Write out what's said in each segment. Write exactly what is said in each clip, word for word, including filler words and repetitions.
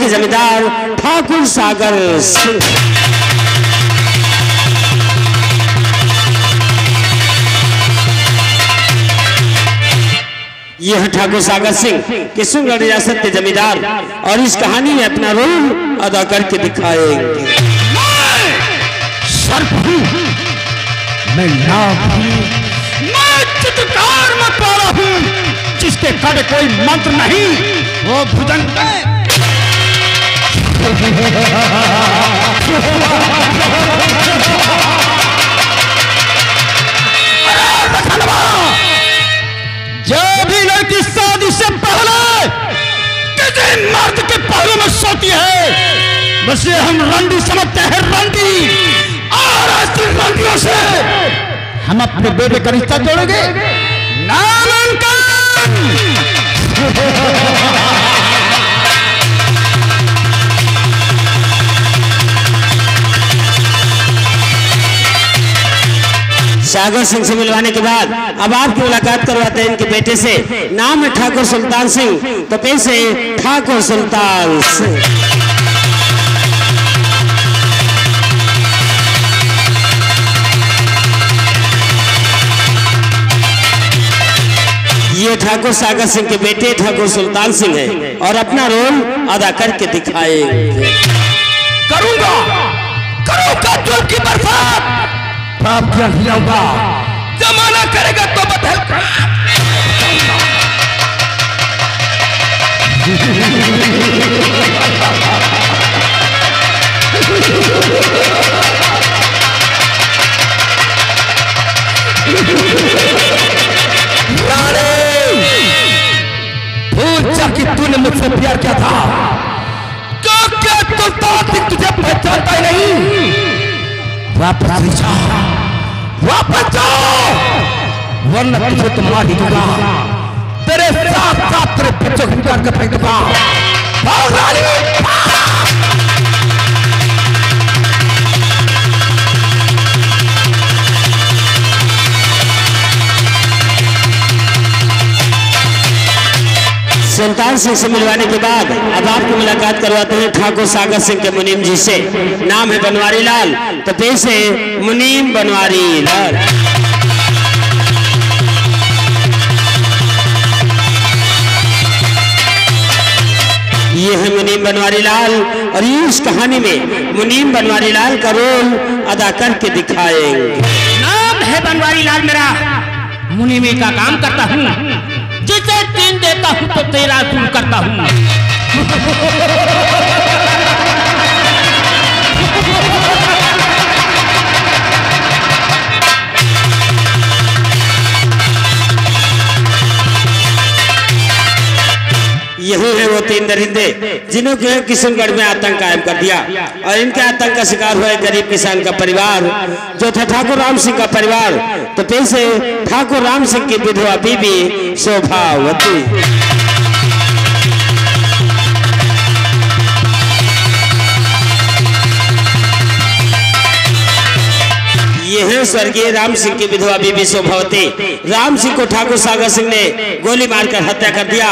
के जमींदार ठाकुर सागर सिंह। यह ठाकुर सागर सिंह किशनगढ़ रियासत के जमींदार और इस कहानी में अपना रोल अदा करके दिखाएंगे। मैं सर्प हूं, मैं नाग हूं, मैं चित्कार में पारा हूं, जिसके कड़ कोई मंत्र नहीं वो भुजंग है। शादी से पहले किसी मर्द के पहलू में सोती है, वैसे हम रंडी समझते हैं रंडी, और ऐसी रंडियों से हम अपने बेटे का रिश्ता जोड़ेंगे। सागर सिंह से मिलवाने के बाद अब आपकी मुलाकात करवाते हैं इनके बेटे से। नाम है ठाकुर सुल्तान सिंह, तो पैसे ठाकुर सुल्तान सिंह। ये ठाकुर सागर सिंह के बेटे ठाकुर सुल्तान सिंह हैं और अपना रोल अदा करके दिखाएंगे। करूंगा करूंगा जोर की बरसात, पाप क्या हिलाऊंगा, जमाना करेगा तो बदल। राणे भूल जा कि तूने मुझसे प्यार किया था, क्या क्या तुलता तुझे पहचानता ही नहीं। वापस जाओ, वापस जाओ, वरना तुझे तो मार ही दूंगा, तेरे साथ साथ तेरे बच्चों को निकाल कर फेंक दूंगा। सुल्तान सिंह से मिलवाने के बाद अब आपकी मुलाकात करवाते हैं ठाकुर सागर सिंह के मुनीम जी से। नाम है बनवारी लाल, तो पेश है मुनीम बनवारी लाल। ये है मुनीम बनवारी लाल और ये उस कहानी में मुनीम बनवारी लाल का रोल अदा करके दिखाएंगे। नाम है बनवारी लाल मेरा, मुनीमी का काम करता हूँ, जिसे तीन देता हूं तो तेरा दूर करता हूं। यही है वो तीन दरिंदे जिन्होंने किशनगढ़ में आतंक कायम कर दिया और इनके आतंक का शिकार हुआ गरीब किसान का परिवार जो था ठाकुर राम सिंह का परिवार। तो पैसे ठाकुर राम सिंह की विधवा बीबी शोभावती। यह है स्वर्गीय राम सिंह की विधवा बीबी शोभावती। राम सिंह को ठाकुर सागर सिंह ने गोली मारकर हत्या कर दिया।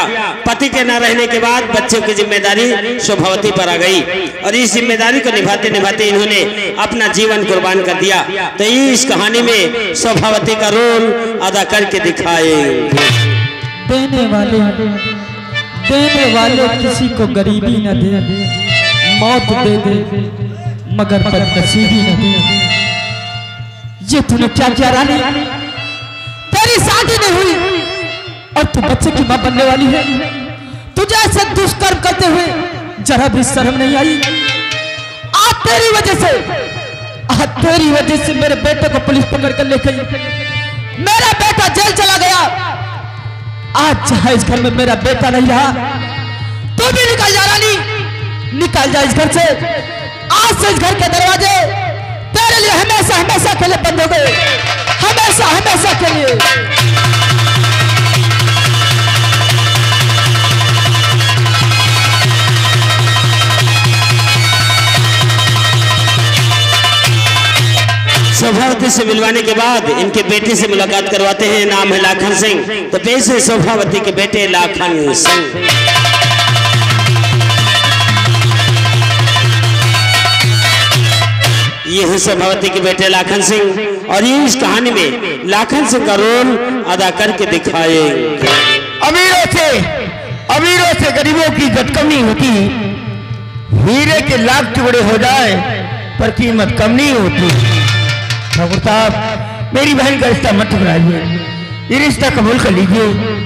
पति के न रहने के बाद बच्चों की जिम्मेदारी शोभावती पर आ गई और इस जिम्मेदारी को निभाते निभाते इन्होंने अपना जीवन कुर्बान कर दिया। तो इस कहानी में शोभावती का रोल अदा करके दिखाए। देने वाले देने वाले किसी को गरीबी न दे, मौत दे दे मगर बदनसीबी न दे। ये तूने क्या किया रानी, तेरी शादी नहीं हुई और तू बच्चे की मां बनने वाली है। तुझे ऐसे दुष्कर्म करते हुए जरा भी शर्म नहीं आई। आज तेरी वजह से आज तेरी वजह से मेरे बेटे को पुलिस पकड़ कर ले गई, मेरा बेटा जेल चला गया। आज जहां इस घर में मेरा बेटा नहीं रहा, तू भी निकल जा रानी, निकल जा इस घर से। आज से इस घर के दरवाजे तेरे लिए हमेशा हमेशा के लिए बंद हो गए, हमेशा हमेशा के लिए। शोभावती से मिलवाने के बाद इनके बेटे से मुलाकात करवाते हैं। नाम है लाखन सिंह, तो पेश है शोभावती के बेटे लाखन सिंह। शोभावती के बेटे लाखन सिंह, और ये इस कहानी में लाखन सिंह का रोल अदा करके दिखाए। अमीरों से अमीरों से गरीबों की जतकमी होती, हीरे के लाख टुकड़े हो जाए पर कीमत कम नहीं होती। ठाकुर साहब, मेरी बहन का रिश्ता मत टुकराइए, ये रिश्ता कबूल कर लीजिए।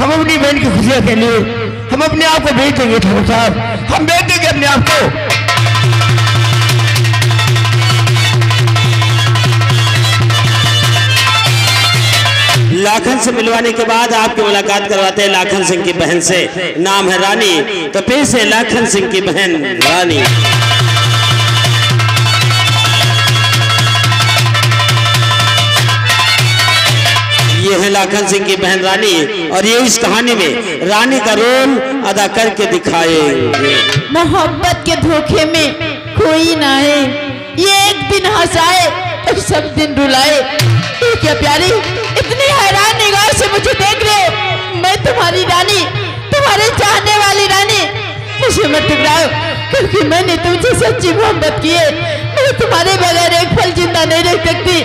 हम अपनी बहन की खुशियाँ के लिए हम अपने आप को बेच देंगे। ठाकुर साहब, हम बेच देंगे अपने आप को। लाखन से मिलवाने के बाद आपकी मुलाकात करवाते हैं लाखन सिंह की बहन से, नाम है रानी। तो पेश है लाखन सिंह की बहन रानी। ये है लाखन सिंह की बहन रानी, और ये इस कहानी में रानी का रोल अदा करके दिखाएंगे। मोहब्बत के धोखे में कोई ना है, ये एक दिन हंसाए और सब दिन रुलाए। तो क्या प्यारी, इतनी हैरान निगाह से मुझे देख रहे हो। मैं तुम्हारी रानी, तुम्हारे चाहने वाली रानी। मुझे मत टुकराओ, क्योंकि मैंने तुमसे सच्ची मोहब्बत की है। मैं तुम्हारे बगैर एक पल जिंदा नहीं रह सकती,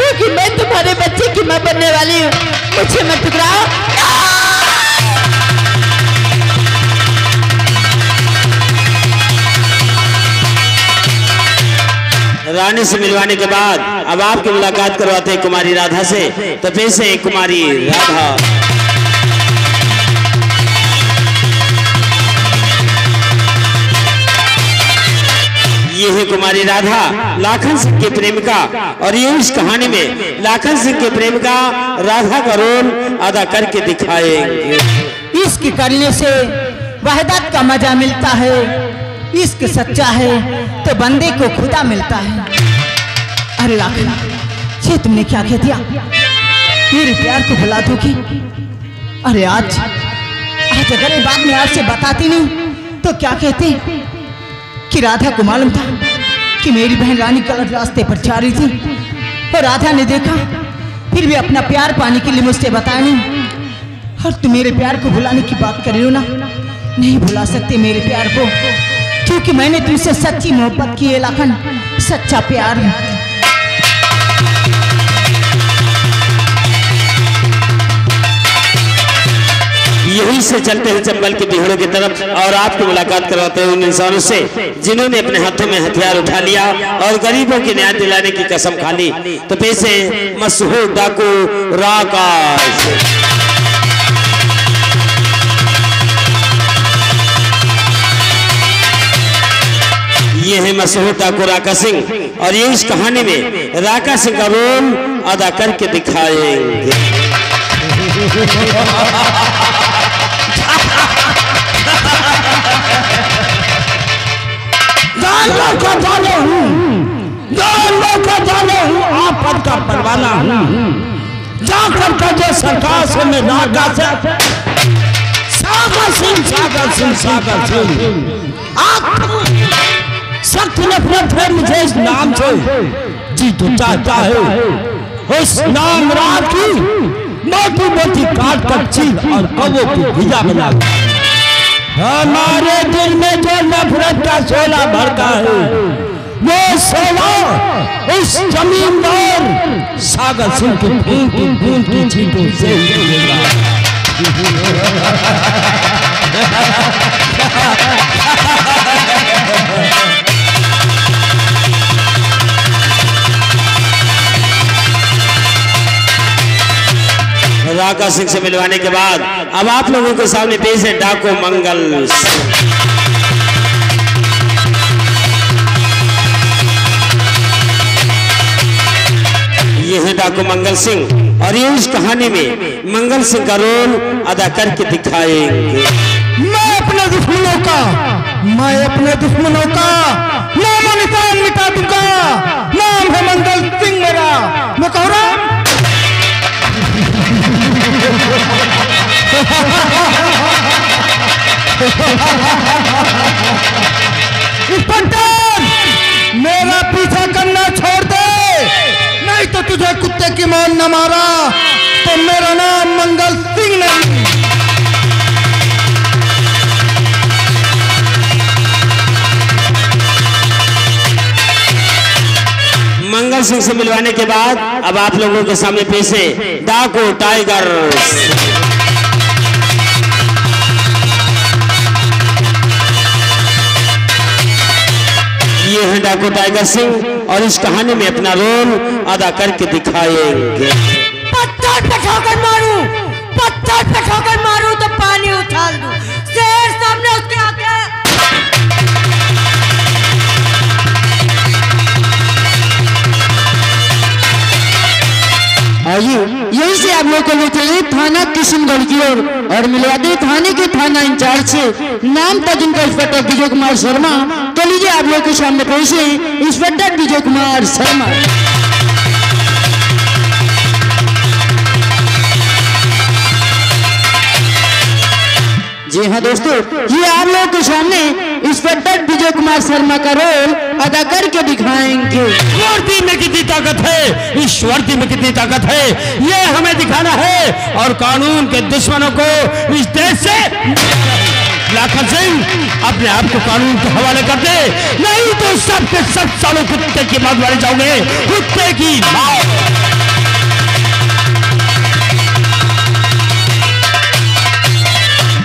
क्योंकि मैं तुम्हारे बच्चे की मां बनने वाली हूँ। मुझे मत टुकराओ। रानी से मिलवाने के बाद अब आपकी मुलाकात करवाते हैं कुमारी राधा से। तो पेश है कुमारी राधा। ये है कुमारी राधा, लाखन सिंह की प्रेमिका, और ये इस कहानी में लाखन सिंह की प्रेमिका राधा का रोल अदा करके दिखाएंगे। इश्क करने से वहदत का मजा मिलता है, इश्क सच्चा है तो बंदे को खुदा मिलता है। अरे लाखन, छे तुमने क्या कह दिया? मेरे प्यार को भुला दोगी? अरे आज आज अगर ये बात मैं आपसे बताती नहीं तो क्या कहते कि राधा को मालूम था कि मेरी बहन रानी गलत रास्ते पर जा रही थी, और राधा ने देखा, फिर भी अपना प्यार पाने के लिए मुझसे बताया नहीं। और तुम मेरे प्यार को भुलाने की बात कर रहे हो ना, नहीं भुला सकते मेरे प्यार को, क्योंकि मैंने तुमसे सच्ची मोहब्बत की है लाखन, सच्चा प्यार है। यहीं से चलते हैं चंबल के बिहड़ों की तरफ, और आपको मुलाकात करवाते हैं उन इंसानों से जिन्होंने अपने हाथों में हथियार उठा लिया और गरीबों की न्याय दिलाने की कसम खा ली। तो पेश है मशहूर डाकू राका सिंह। ये है मशहूर ठाकुर राका सिंह, और ये इस कहानी में राका सिंह का रोल अदा करके दिखाएंगे। जानवर का जाने हूँ, जानवर का जाने हूँ, आपद का परवाना हूँ। जाकर कजे सरकार से मैं राका से सागर सिंह, सागर सिंह, सागर सिंह, आप सख्त नफरत है मुझे इस नाम से। जी तो चाहता है उस नाम रात की मोती मोती काट कर चीख और कबो की भीजा बना। हमारे दिल में जो नफरत का शोला भरता है, वो शोला उस जमींदार सागर सिंह के खून की खून की छींटों से निकलेगा। राका सिंह से मिलवाने के बाद अब आप लोगों के सामने पेश है डाकू मंगल सिंह। ये है डाकू मंगल सिंह, और ये इस कहानी में मंगल सिंह का रोल अदा करके दिखाएंगे। मैं अपने दुश्मनों का मैं अपने दुश्मनों का नाम निशान मिटा दूंगा। नाम है मंगल सिंह मेरा, मैं कह रहा हूं। इंस्पेक्टर, मेरा पीछा करना छोड़ दे, नहीं तो तुझे कुत्ते की मार न मारा तो मेरा नाम मंगल सिंह नहीं। मंगल सिंह से मिलवाने के बाद अब आप लोगों के सामने पेश है डाकू टाइगर। ये हैं डाकू टाइगर सिंह और इस कहानी में अपना रोल अदा करके दिखाएंगे। पत्थर पे ठोकर मारू, पत्थर पे ठोकर मारू तो पानी उछाल दूं, शेर सामने उसके आके। आइए यही से आप लोग को लेते हैं थाना किशनगढ़ की ओर और मिलवाते हैं थाने के थाना इंचार्ज से। नाम था जिनका इंस्पेक्टर विजय कुमार शर्मा। तो लीजिए आप लोग के सामने पहुंचे इंस्पेक्टर विजय कुमार शर्मा। जी हाँ दोस्तों, ये आप लोगों के सामने इंस्पेक्टर विजय कुमार शर्मा का रोल अदा करके दिखाएंगे। वर्दी में कितनी ताकत है, इस वर्दी में कितनी ताकत है, ये हमें दिखाना है और कानून के दुश्मनों को इस देश से। लाखन सिंह अपने आप को कानून के हवाले कर दे, नहीं तो सबके सब सालों कुत्ते की मौत मारे जाओगे, कुत्ते की मौत।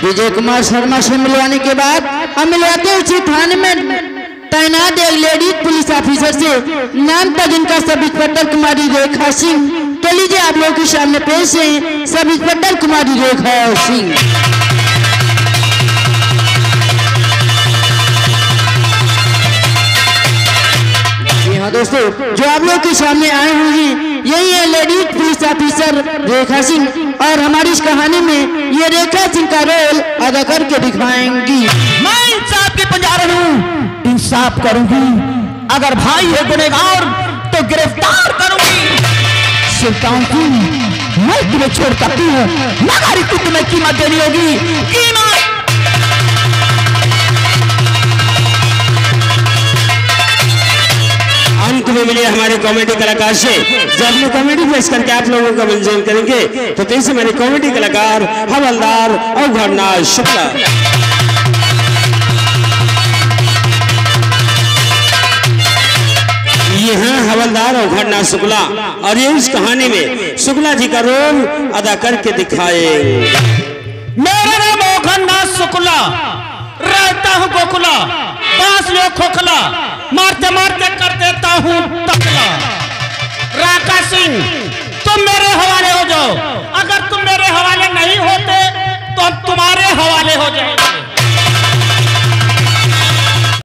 विजय कुमार शर्मा से मिलवाने के बाद हम मिलवाते हैं उसी थाने में तैनात एक लेडी पुलिस ऑफिसर से। नाम था जिनका सब इंस्पेक्टर कुमारी रेखा सिंह। तो लीजिए आप लोगों के सामने पेश है सब इंस्पेक्टर कुमारी रेखा सिंह। जी हाँ दोस्तों, जो आप लोगों के सामने आए हुए हैं यही है lady police officer Rekha Singh और हमारी इस कहानी में ये रेखा सिंह का रोल अदा करके दिखाएंगी। मैं इंसाफ की पुजारी हूँ, इंसाफ करूंगी, अगर भाई है गुनेगार तो गिरफ्तार करूंगी। सुल्तान की मैं तुम्हें छोड़ सकती हूँ मगर इसकी तुम्हें कीमत देनी होगी, कीमत। अंत में मिले हमारे कॉमेडी कलाकार से। जब हम कॉमेडी फेस करके आप लोगों का मंजूर करेंगे तो तेईस हमारे कॉमेडी कलाकार हवलदार और घरनाथ शुक्ला। ये हैं हवलदार और घरनाथ शुक्ला और ये इस कहानी में शुक्ला जी का रोल अदा करके दिखाएंगे। मेरा नाम घरनाथ शुक्ला, रहता हूँ गोकुला, पास में खोखला, मारते मारते कर देता हूँ तकला। राका सिंह तुम मेरे हवाले हो जाओ, अगर तुम मेरे हवाले नहीं होते तो हम तुम्हारे हवाले हो जाएंगे।